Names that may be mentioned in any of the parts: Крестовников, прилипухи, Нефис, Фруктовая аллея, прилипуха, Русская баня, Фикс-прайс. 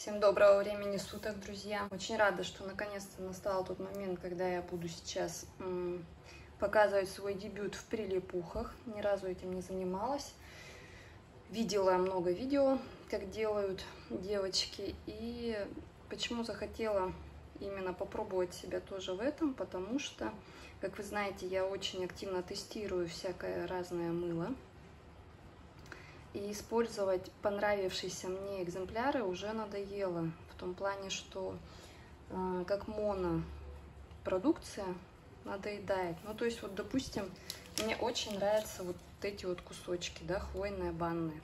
Всем доброго времени суток, друзья. Очень рада, что наконец-то настал тот момент, когда я буду сейчас показывать свой дебют в прилипухах. Ни разу этим не занималась. Видела много видео, как делают девочки. И почему захотела именно попробовать себя тоже в этом, потому что, как вы знаете, я очень активно тестирую всякое разное мыло. И использовать понравившиеся мне экземпляры уже надоело. В том плане, что как монопродукция надоедает. Ну, то есть, вот, допустим, мне очень нравятся вот эти вот кусочки, да, хвойные, банные.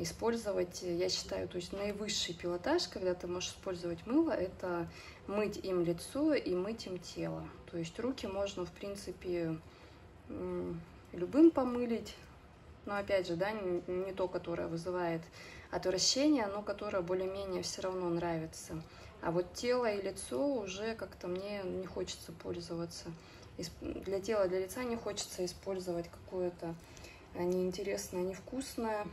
Использовать, я считаю, то есть, наивысший пилотаж, когда ты можешь использовать мыло, это мыть им лицо и мыть им тело. То есть, руки можно, в принципе, любым помылить. Но опять же, да, не то, которое вызывает отвращение, но которое более-менее все равно нравится. А вот тело и лицо уже как-то мне не хочется пользоваться. Для тела, для лица не хочется использовать какое-то неинтересное, невкусное,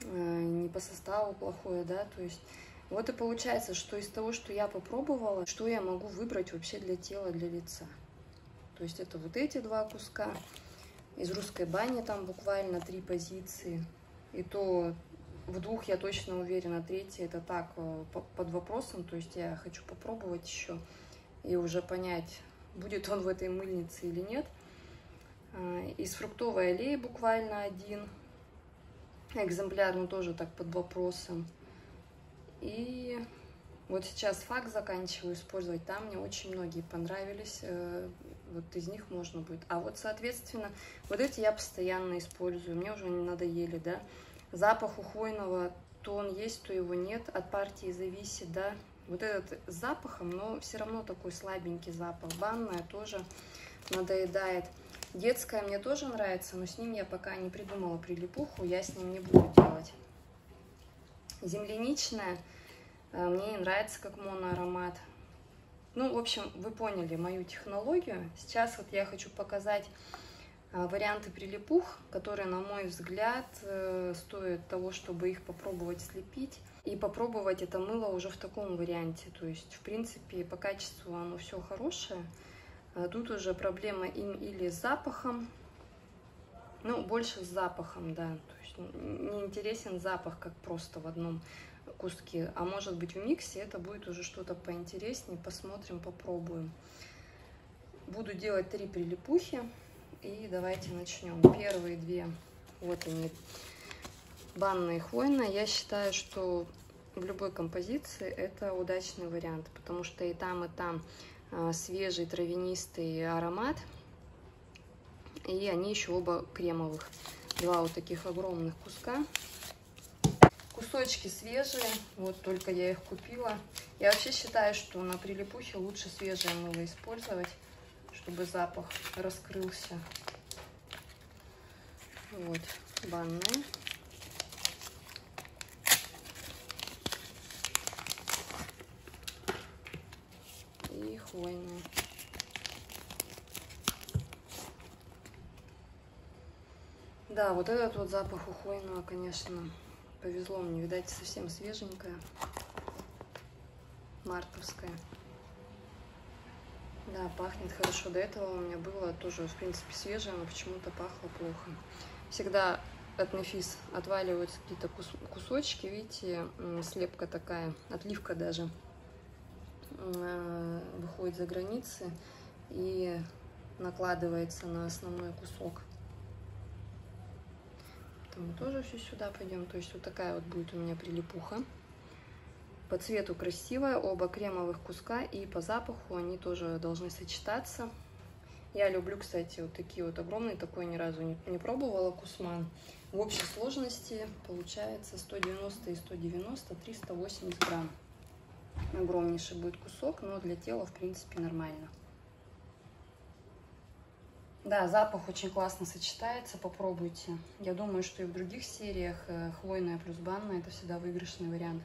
не по составу плохое, да, то есть... Вот и получается, что из того, что я попробовала, что я могу выбрать вообще для тела, для лица. То есть это вот эти два куска. Из «Русской бани» там буквально 3 позиции. И то в 2 я точно уверена, 3 это так, под вопросом. То есть я хочу попробовать еще и уже понять, будет он в этой мыльнице или нет. Из «Фруктовой аллеи» буквально 1 экземпляр, но тоже так под вопросом. И вот сейчас «Фак» заканчиваю использовать. Там мне очень многие понравились. Вот из них можно будет. А вот, соответственно, вот эти я постоянно использую. Мне уже не надоели, да. Запах у хвойного, то он есть, то его нет. От партии зависит, да. Вот этот с запахом, но все равно такой слабенький запах. Банная тоже надоедает. Детская мне тоже нравится, но с ним я пока не придумала прилипуху. Я с ним не буду делать. Земляничная. Мне не нравится как моноаромат. Ну, в общем, вы поняли мою технологию. Сейчас вот я хочу показать варианты прилипух, которые, на мой взгляд, стоят того, чтобы их попробовать слепить. И попробовать это мыло уже в таком варианте. То есть, в принципе, по качеству оно все хорошее. Тут уже проблема им или с запахом. Ну, больше с запахом, да. То есть, не интересен запах, как просто в одном куски, а может быть в миксе это будет уже что-то поинтереснее. Посмотрим, попробуем. Буду делать 3 прилипухи, и давайте начнем. Первые 2, вот они, банная и хвойная. Я считаю, что в любой композиции это удачный вариант, потому что и там свежий травянистый аромат, и они еще оба кремовых. 2 вот таких огромных куска. Кусочки свежие, вот только я их купила. Я вообще считаю, что на прилипухе лучше свежее мыло использовать, чтобы запах раскрылся. Вот, банные. И хвойные. Да, вот этот вот запах у хвойного, конечно... Повезло мне, видать, совсем свеженькая, мартовская. Да, пахнет хорошо. До этого у меня было тоже, в принципе, свежее, но почему-то пахло плохо. Всегда от Нефис отваливаются какие-то кусочки, видите, слепка такая, отливка даже, выходит за границы и накладывается на основной кусок. Мы тоже все сюда пойдем. То есть вот такая вот будет у меня прилипуха. По цвету красивая, оба кремовых куска, и по запаху они тоже должны сочетаться. Я люблю, кстати, вот такие вот огромные, такой ни разу не пробовала кусман. В общей сложности получается 190 и 190, 380 грамм. Огромнейший будет кусок, но для тела, в принципе, нормально. Да, запах очень классно сочетается, попробуйте. Я думаю, что и в других сериях хвойная плюс банная – это всегда выигрышный вариант.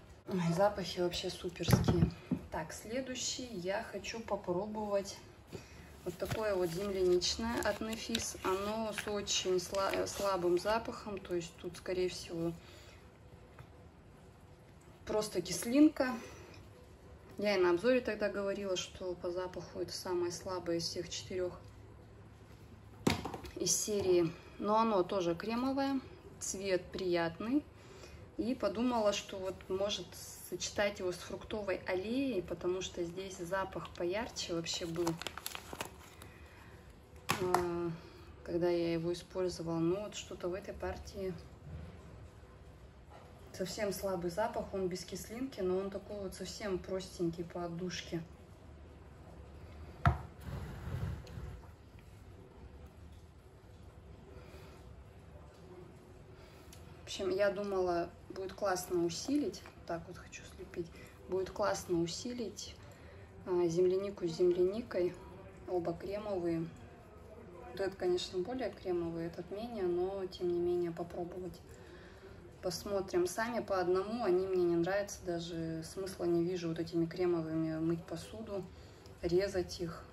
Запахи вообще суперские. Так, следующий я хочу попробовать вот такое вот земляничное от Нефис. Оно с очень слабым запахом, то есть тут, скорее всего, просто кислинка. Я и на обзоре тогда говорила, что по запаху это самое слабое из всех четырех из серии. Но оно тоже кремовое, цвет приятный. И подумала, что вот может сочетать его с фруктовой аллеей, потому что здесь запах поярче вообще был, когда я его использовала. Но вот что-то в этой партии совсем слабый запах, он без кислинки, но он такой вот совсем простенький по отдушке. В общем, я думала, будет классно усилить, так вот хочу слепить, будет классно усилить землянику с земляникой, оба кремовые. Вот этот, конечно, более кремовый, этот менее, но тем не менее попробовать. Посмотрим. Сами по одному они мне не нравятся, даже смысла не вижу вот этими кремовыми мыть посуду, резать их,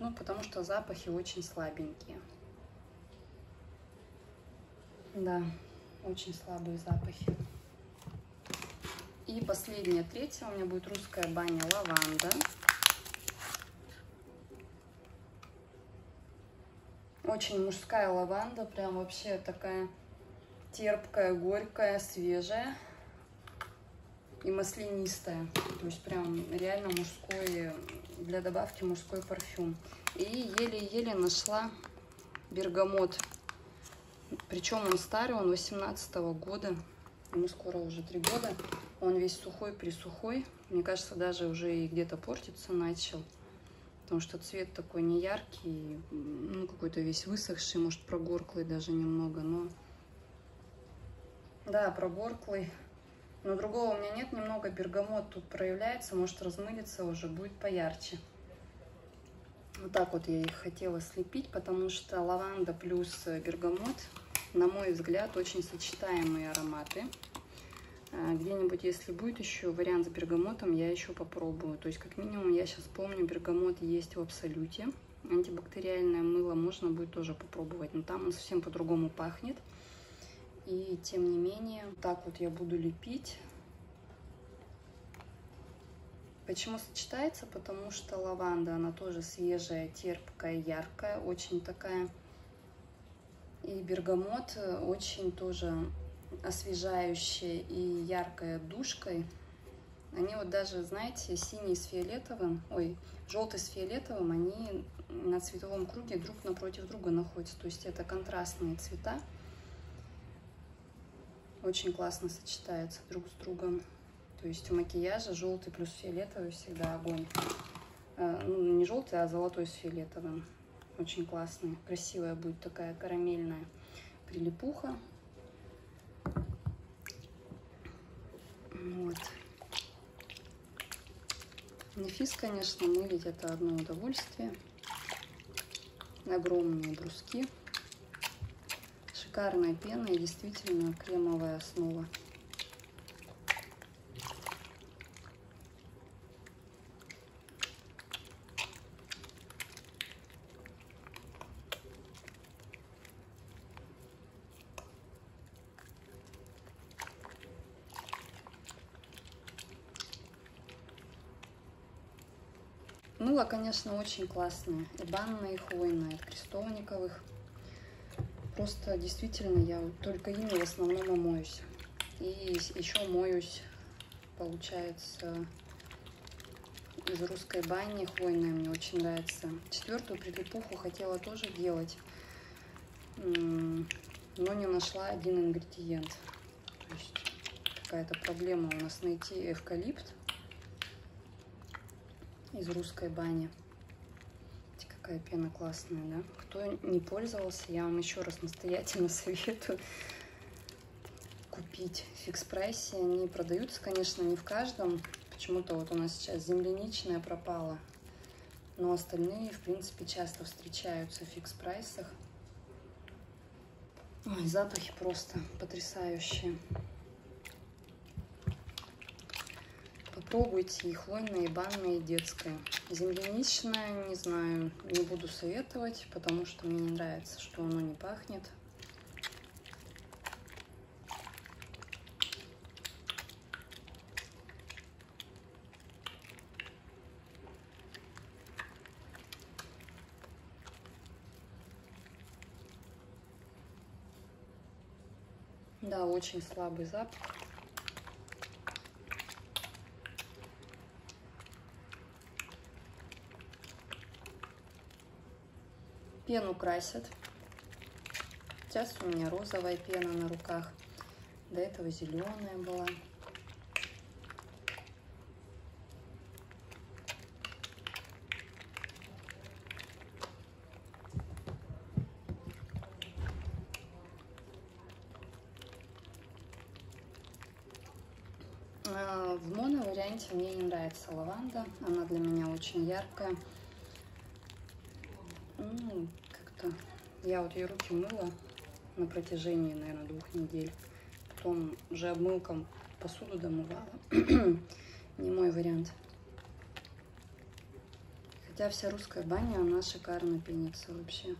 ну потому что запахи очень слабенькие. Да, очень слабые запахи. И последняя, третья у меня будет русская баня, лаванда. Очень мужская лаванда, прям вообще такая терпкая, горькая, свежая и маслянистая. То есть прям реально мужской, для добавки мужской парфюм. И еле-еле нашла бергамот. Причем он старый, он 18-го года, ему скоро уже 3 года. Он весь сухой-присухой. Мне кажется, даже уже и где-то портиться начал. Потому что цвет такой неяркий, ну, какой-то весь высохший, может, прогорклый даже немного. Но да, прогорклый. Но другого у меня нет, немного бергамот тут проявляется, может, размылиться уже, будет поярче. Вот так вот я их хотела слепить, потому что лаванда плюс бергамот, на мой взгляд, очень сочетаемые ароматы. Где-нибудь, если будет еще вариант с бергамотом, я еще попробую. То есть, как минимум, я сейчас помню, бергамот есть в Абсолюте. Антибактериальное мыло можно будет тоже попробовать, но там он совсем по-другому пахнет. И, тем не менее, так вот я буду лепить. Почему сочетается? Потому что лаванда, она тоже свежая, терпкая, яркая, очень такая. И бергамот очень тоже освежающая и яркая душкой. Они вот даже, знаете, синий с фиолетовым, ой, желтый с фиолетовым, они на цветовом круге друг напротив друга находятся. То есть это контрастные цвета. Очень классно сочетаются друг с другом. То есть у макияжа желтый плюс фиолетовый всегда огонь. Ну, не желтый, а золотой с фиолетовым. Очень классный. Красивая будет такая карамельная прилипуха. Вот. Нефис, конечно, мылить это одно удовольствие. Огромные бруски. Шикарная пена и действительно кремовая основа. Мыло, конечно, очень классное, и банное, и хвойное, от Крестовниковых. Просто действительно я только ими в основном моюсь. И еще моюсь, получается, из русской бани, хвойная мне очень нравится. Четвертую прилипуху хотела тоже делать, но не нашла один ингредиент. То есть какая-то проблема у нас найти эвкалипт из русской бани. Видите, какая пена классная, да? Кто не пользовался, я вам еще раз настоятельно советую купить в Фикс-прайсе. Они продаются, конечно, не в каждом. Почему-то вот у нас сейчас земляничная пропала. Но остальные, в принципе, часто встречаются в Фикс-прайсах. Ой, запахи просто потрясающие. Попробуйте и хвойное, и банное, и детское. Земляничное, не знаю, не буду советовать, потому что мне не нравится, что оно не пахнет. Да, очень слабый запах. Пену красят. Сейчас у меня розовая пена на руках. До этого зеленая была. В моноварианте мне не нравится лаванда, она для меня очень яркая. Как-то я вот ее руки мыла на протяжении, наверное, 2 недель. Потом уже обмылком посуду домывала. Не мой вариант. Хотя вся русская баня, она шикарно пенится вообще.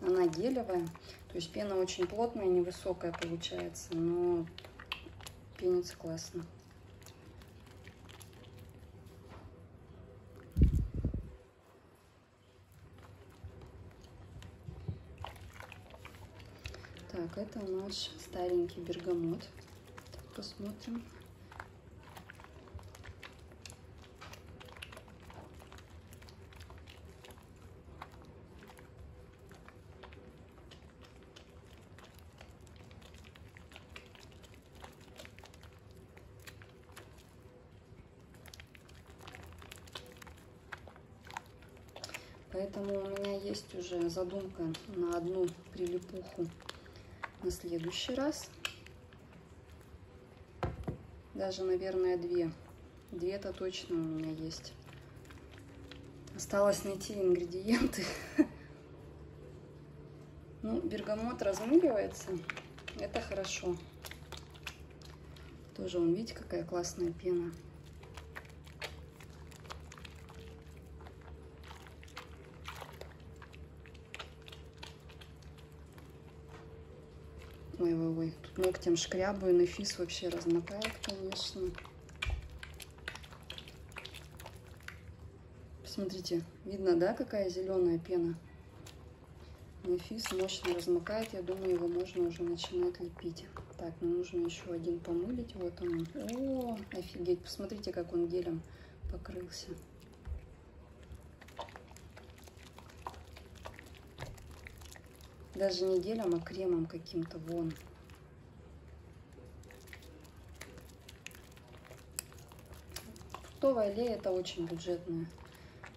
Она гелевая, то есть пена очень плотная, невысокая получается, но пенится классно. Так, это наш старенький бергамот. Так, посмотрим. Поэтому у меня есть уже задумка на одну прилипуху на следующий раз. Даже, наверное, 2. 2-то точно у меня есть. Осталось найти ингредиенты. Ну, бергамот размыливается. Это хорошо. Тоже он, видите, какая классная пена. Ой-ой-ой, тут ногтем шкрябаю, Нефис вообще размотает, конечно. Посмотрите, видно, да, какая зеленая пена? Нефис мощно размокает, я думаю, его можно уже начинать лепить. Так, мне нужно еще один помылить, вот он. О, офигеть, посмотрите, как он гелем покрылся. Даже не гелем, а кремом каким-то, вон. Фруктовая аллея — это очень бюджетное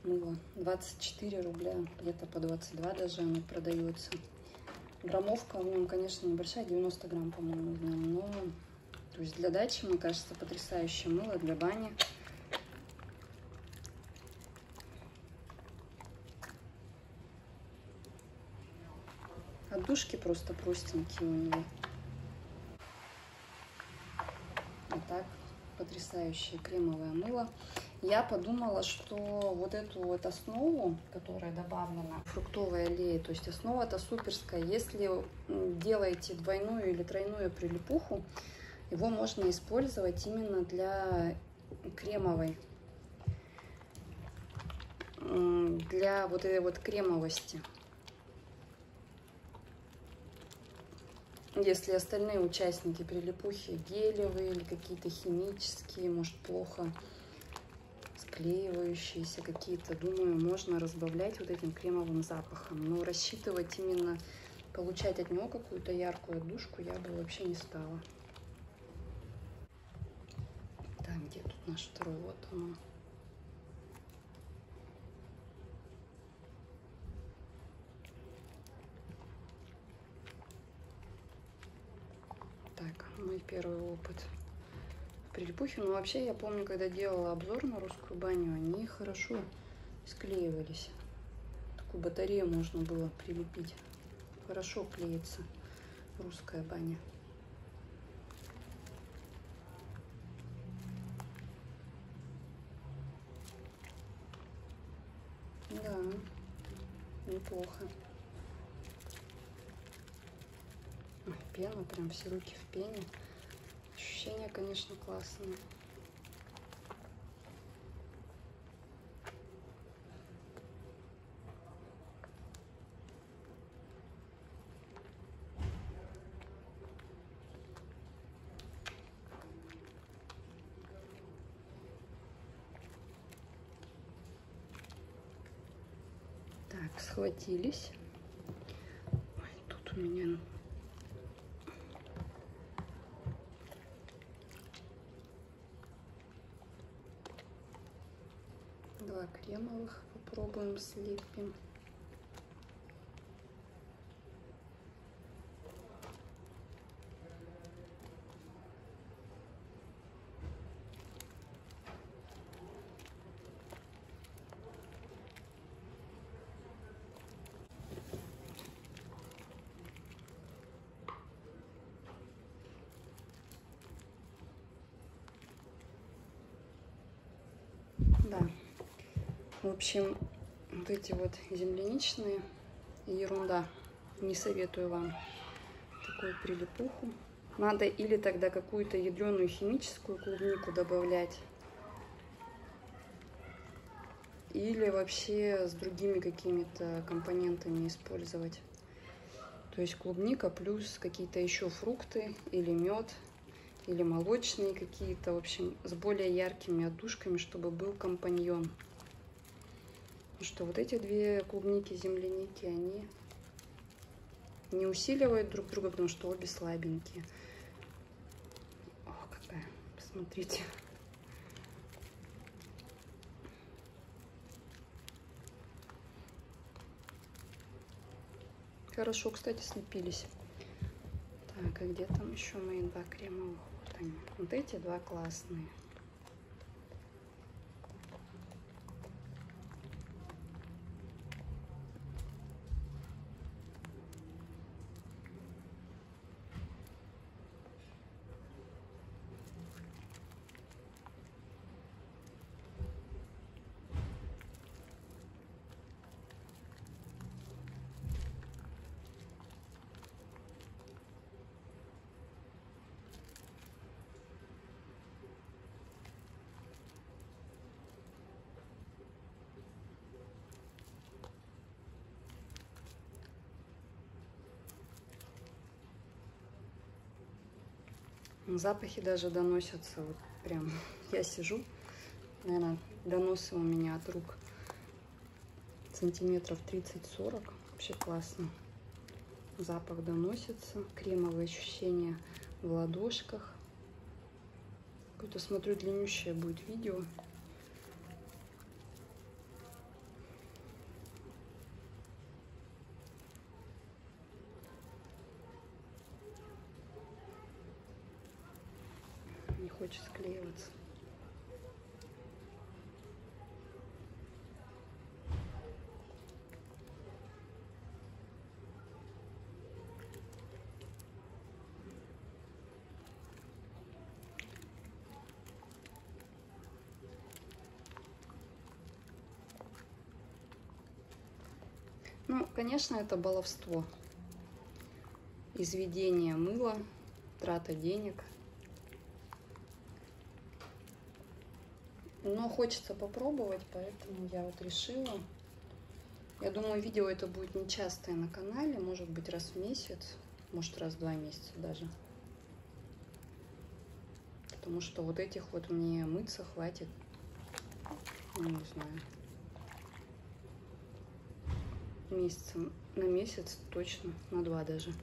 мыло. 24 рубля, где-то по 22 даже оно продается. Граммовка в нем, конечно, небольшая, 90 грамм, по-моему, в нем. Но, то есть для дачи, мне кажется, потрясающее мыло, для бани. Отдушки просто простенькие у него. А так, потрясающее кремовое мыло. Я подумала, что вот эту вот основу, которая добавлена в фруктовой аллее, то есть основа-то суперская. Если делаете двойную или тройную прилипуху, его можно использовать именно для кремовой, для вот этой вот кремовости. Если остальные участники прилипухи гелевые или какие-то химические, может, плохо склеивающиеся какие-то, думаю, можно разбавлять вот этим кремовым запахом. Но рассчитывать именно получать от него какую-то яркую отдушку я бы вообще не стала. Так, где тут наш второй? Вот он. Так, мой первый опыт прилипухи. Но вообще, я помню, когда делала обзор на русскую баню, они хорошо склеивались. Такую батарею можно было прилепить. Хорошо клеится русская баня. Да, неплохо. Пена, прям все руки в пене. Ощущения, конечно, классные. схватились. Ой, тут у меня... Два кремовых попробуем слепим. Да. В общем, вот эти вот земляничные ерунда. Не советую вам такую прилипуху. Надо или тогда какую-то ядреную химическую клубнику добавлять, или вообще с другими какими-то компонентами использовать. То есть клубника плюс какие-то еще фрукты или мед, или молочные какие-то, в общем, с более яркими отдушками, чтобы был компаньон. Что вот эти две клубники, земляники, они не усиливают друг друга, потому что обе слабенькие. О, какая! Посмотрите. Хорошо, кстати, слепились. Так, а где там еще мои два кремовых? Вот они. Вот эти два классные. Запахи даже доносятся, вот прям я сижу, наверное, доносы у меня от рук сантиметров 30-40, вообще классно. Запах доносится, кремовые ощущения в ладошках. Какое-то, смотрю, длиннющее будет видео. Не хочет склеиваться. Ну, конечно, это баловство. Изведение мыла, трата денег. Но хочется попробовать, поэтому я вот решила. Я думаю, видео это будет нечастое на канале, может быть, раз в месяц, может, раз в 2 месяца даже. Потому что вот этих вот мне мыться хватит, ну, не знаю, месяцем, на месяц точно, на 2 даже.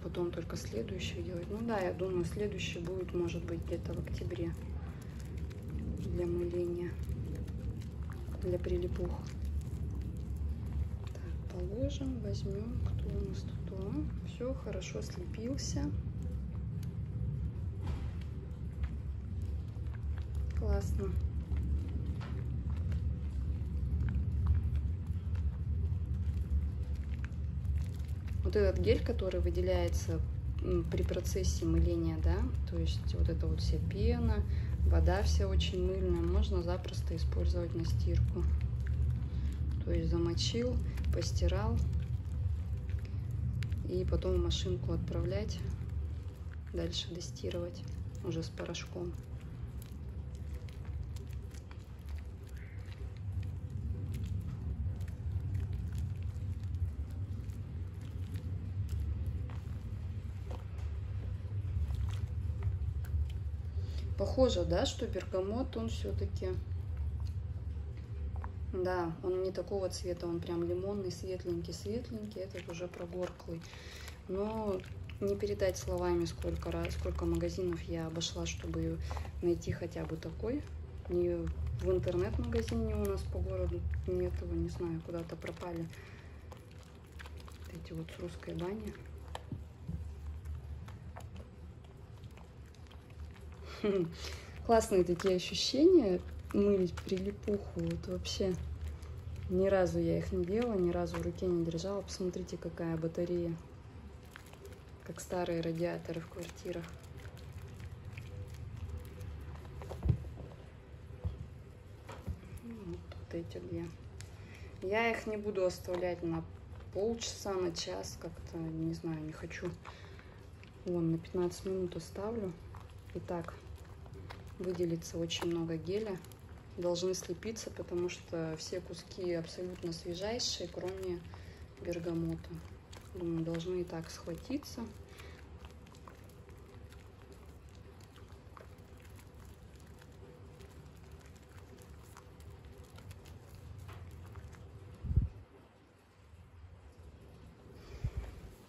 Потом только следующий делать. Ну да, я думаю, следующий будет, может быть, где-то в октябре для мыления, для прилипух. Так, положим, возьмем, кто у нас тут. О, все хорошо слепился. Классно. Вот этот гель, который выделяется при процессе мыления, да, то есть вот эта вот вся пена, вода вся очень мыльная, можно запросто использовать на стирку. То есть замочил, постирал и потом в машинку отправлять, дальше достирывать уже с порошком. Похоже, да, что бергамот, он все-таки... Да, он не такого цвета, он прям лимонный, светленький-светленький, этот уже прогорклый. Но не передать словами, сколько магазинов я обошла, чтобы найти хотя бы такой. Ни в интернет-магазине у нас по городу нет его, не знаю, куда-то пропали. Эти вот с русской бани. Классные такие ощущения. Мылить прилипуху, вот вообще ни разу я их не делала, ни разу в руке не держала. Посмотрите, какая батарея, как старые радиаторы в квартирах. Вот тут эти две. Я их не буду оставлять на полчаса, на час, как-то, не знаю, не хочу. Вон, на 15 минут оставлю. Итак, выделится очень много геля. Должны слепиться, потому что все куски абсолютно свежайшие, кроме бергамота. Думаю, должны и так схватиться.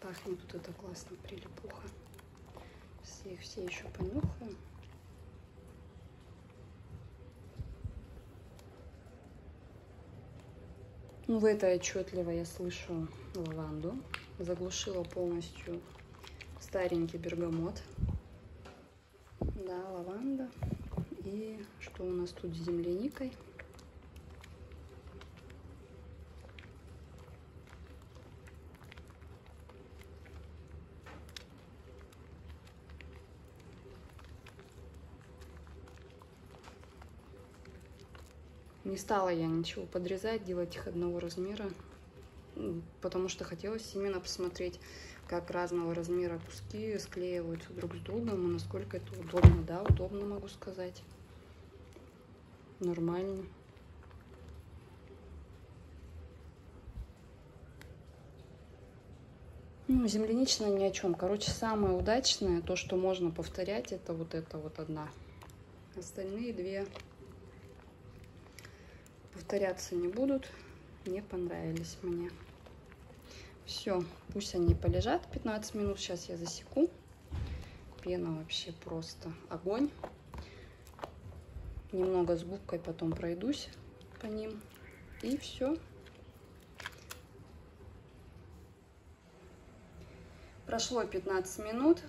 Пахнет тут это классно, прилипуха. Их все еще понюхаем. Ну, в этой отчетливо я слышу лаванду. Заглушила полностью старенький бергамот. Да, лаванда. И что у нас тут с земляникой? Не стала я ничего подрезать, делать их одного размера, потому что хотелось именно посмотреть, как разного размера куски склеиваются друг с другом, и насколько это удобно. Да, удобно, могу сказать. Нормально. Ну, земляничная ни о чем. Короче, самое удачное, то, что можно повторять, это вот одна. Остальные две... повторяться не будут, не понравились мне. Все, пусть они полежат 15 минут, сейчас я засеку. Пена вообще просто огонь. Немного с губкой потом пройдусь по ним. И все. Прошло 15 минут.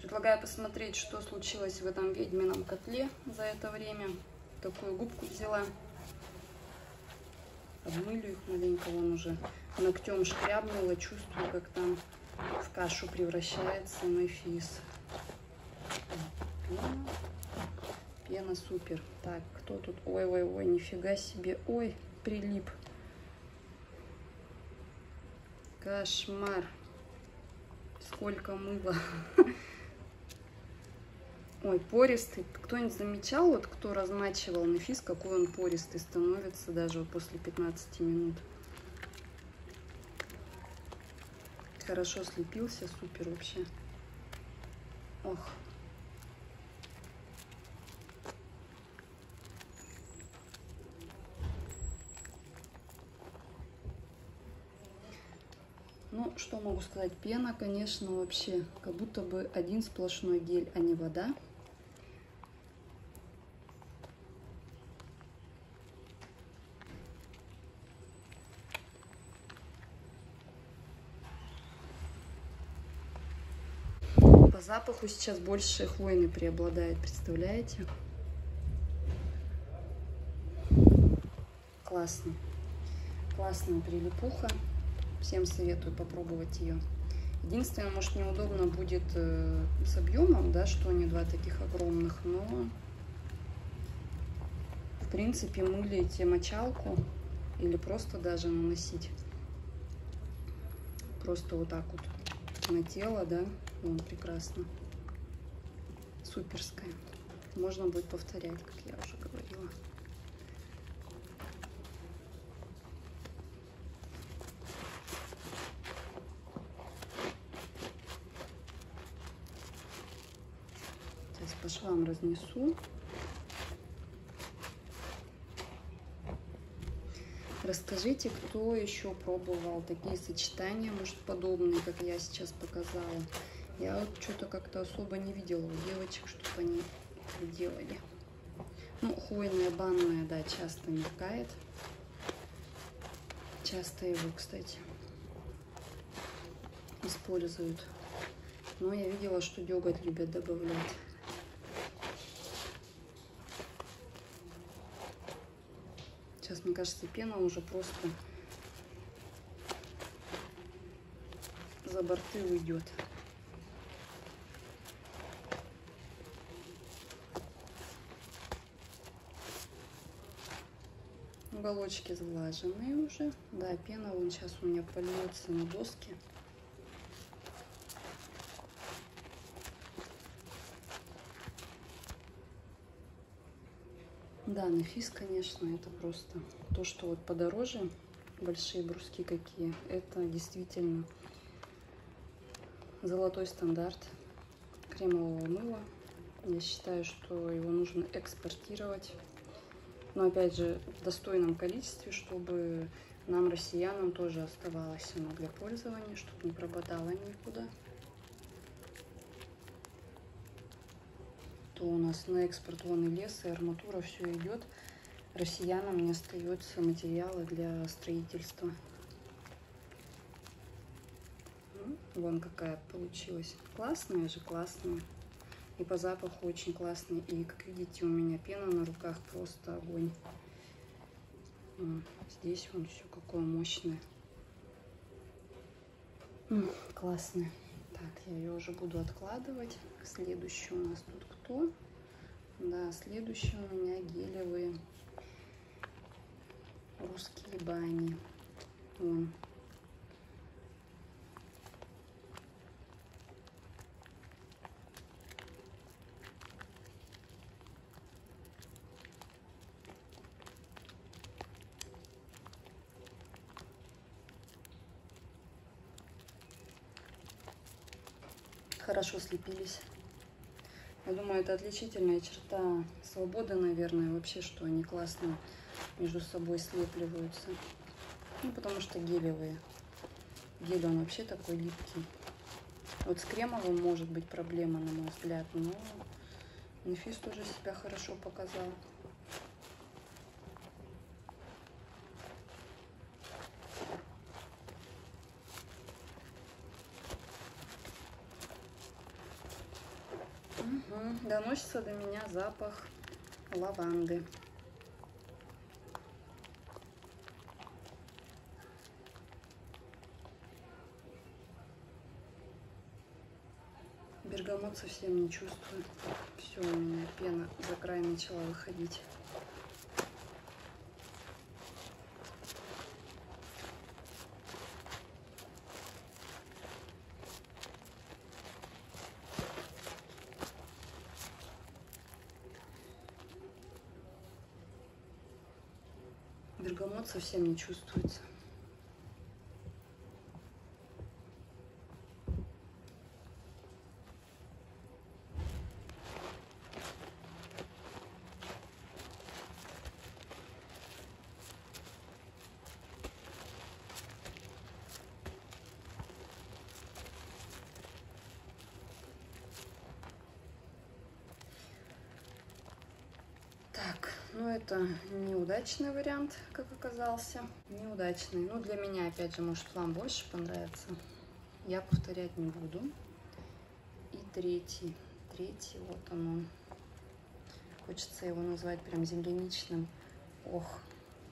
Предлагаю посмотреть, что случилось в этом ведьмином котле за это время. Такую губку взяла. Обмылю их маленько, вон уже ногтем шкрябнула, чувствую, как там в кашу превращается нефис. Пена. Пена супер. Так, кто тут? Ой-ой-ой, нифига себе. Ой, прилип. Кошмар. Сколько мыла. Ой, пористый. Кто-нибудь замечал, вот кто размачивал нефис, какой он пористый становится даже после 15 минут. Хорошо слепился, супер вообще. Ох. Ну, что могу сказать? Пена, конечно, вообще как будто бы один сплошной гель, а не вода. Запаху сейчас больше хвойный преобладает, представляете? Классно. Классная прилипуха. Всем советую попробовать ее. Единственное, может, неудобно будет с объемом, да, что они два таких огромных, но в принципе мылите мочалку или просто даже наносить. Просто вот так вот на тело, да. Вон, прекрасно. Суперская. Можно будет повторять, как я уже говорила. Сейчас по швам разнесу. Расскажите, кто еще пробовал такие сочетания, может, подобные, как я сейчас показала. Я вот что-то как-то особо не видела у девочек, чтобы они делали. Ну, хвойная банная, да, часто мелькает. Часто его, кстати, используют. Но я видела, что деготь любят добавлять. Сейчас, мне кажется, пена уже просто за борты уйдет. Уголочки сглаженные уже. Да, пена вон сейчас у меня польется на доске. Да, Нефис, конечно, это просто то, что вот подороже, большие бруски какие, это действительно золотой стандарт кремового мыла. Я считаю, что его нужно экспортировать, но опять же в достойном количестве, чтобы нам, россиянам, тоже оставалось оно для пользования, чтобы не пропадало никуда. У нас на экспорт вон и лес, и арматура, все идет. Россиянам не остается материала для строительства. Вон какая получилась. Классная же, классная. И по запаху очень классный. И как видите, у меня пена на руках просто огонь. Здесь вон все какое мощное. Классное. Так, я ее уже буду откладывать. Следующий у нас тут кто? Да, следующий у меня гелевые русские бани. Вон. Хорошо слепились. Я думаю, это отличительная черта свободы, наверное, вообще, что они классно между собой слепливаются. Ну, потому что гелевые. Гель, он вообще такой липкий. Вот с кремовым может быть проблема, на мой взгляд, но Нефис тоже себя хорошо показал. Доносится до меня запах лаванды. Бергамот совсем не чувствую. Все, у меня пена за край начала выходить. Бергамот совсем не чувствуется. Так, ну это неудачный вариант, как оказался. Неудачный. Ну, для меня, опять же, может, вам больше понравится. Я повторять не буду. И третий. Третий, вот он. Хочется его назвать прям земляничным. Ох,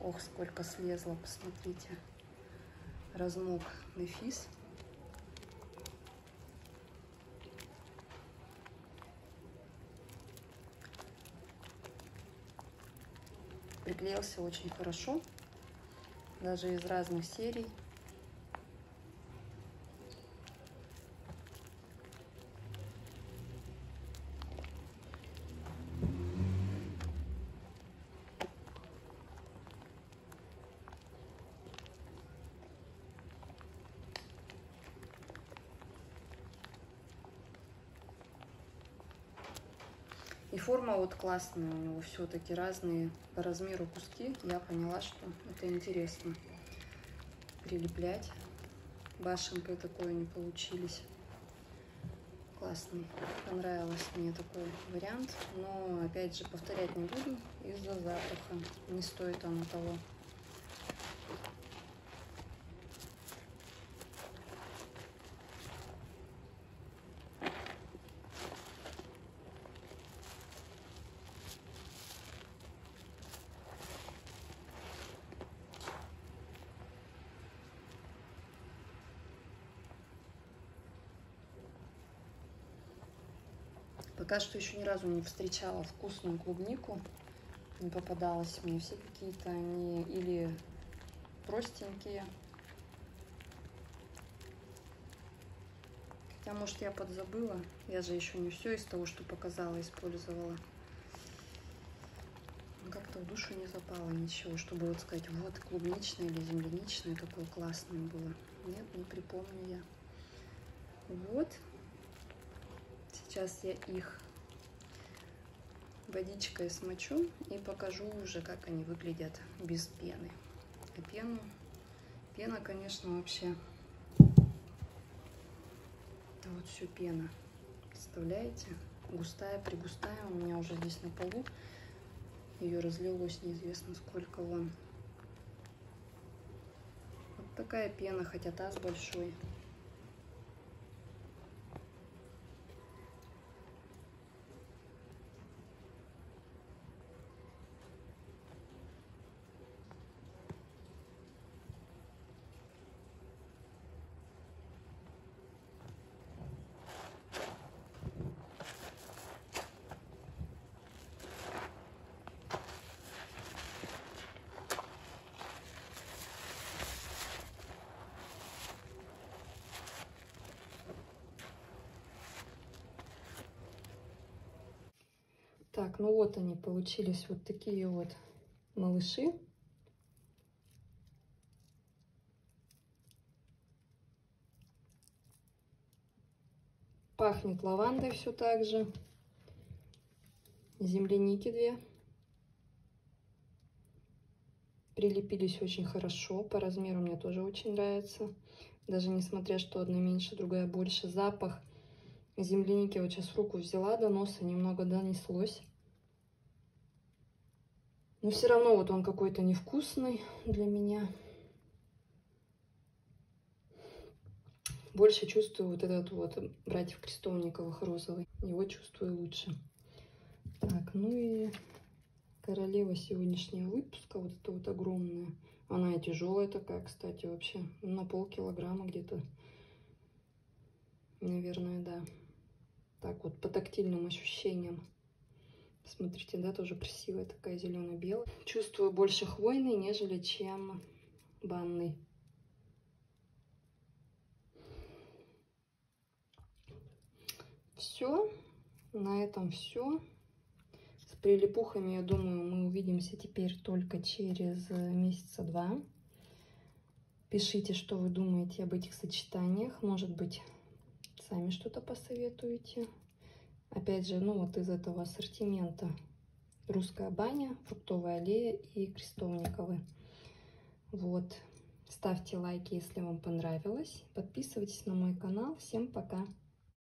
ох, сколько слезло, посмотрите. Размок Нефис. Приклеился очень хорошо, даже из разных серий. форма вот классная у него, все-таки разные по размеру куски. Я поняла, что это интересно прилеплять. Башенкой такой они получились. Классный. Понравился мне такой вариант. Но опять же повторять не буду из-за запаха. Не стоит оно того. Пока что еще ни разу не встречала вкусную клубнику, не попадалась мне, все какие-то они или простенькие. Хотя, может, я подзабыла, я же еще не все из того, что показала, использовала. Как-то в душу не запало ничего, чтобы вот сказать, вот клубничное или земляничное такое классное было. Нет, не припомню я. Вот. Сейчас я их водичкой смочу и покажу уже, как они выглядят без пены. А пена, конечно, вообще. Это вот все пена. Представляете? Густая, пригустая. У меня уже здесь на полу. Ее разлилось неизвестно сколько вон. Вот такая пена, хотя таз большой. Так, ну вот они получились вот такие вот малыши. Пахнет лавандой все так же. Земляники две. Прилепились очень хорошо. По размеру мне тоже очень нравится. Даже несмотря, что одна меньше, другая больше. Запах земляники вот сейчас в руку взяла, до носа немного донеслось. Но все равно вот он какой-то невкусный для меня. Больше чувствую вот этот вот братьев Крестовниковых розовый. Его чувствую лучше. Так, ну и королева сегодняшнего выпуска. Вот эта вот огромная. Она и тяжелая такая, кстати, вообще. На полкилограмма где-то. Наверное, да. Так вот, по тактильным ощущениям. Смотрите, да, тоже красивая такая зелено-белая. Чувствую больше хвойный, нежели чем банный. Все. На этом все. С прилипухами, я думаю, мы увидимся теперь только через месяца два. Пишите, что вы думаете об этих сочетаниях. Может быть, сами что-то посоветуете. Опять же, ну вот из этого ассортимента Русская баня, Фруктовая аллея и Крестовниковы. Вот. Ставьте лайки, если вам понравилось. Подписывайтесь на мой канал. Всем пока!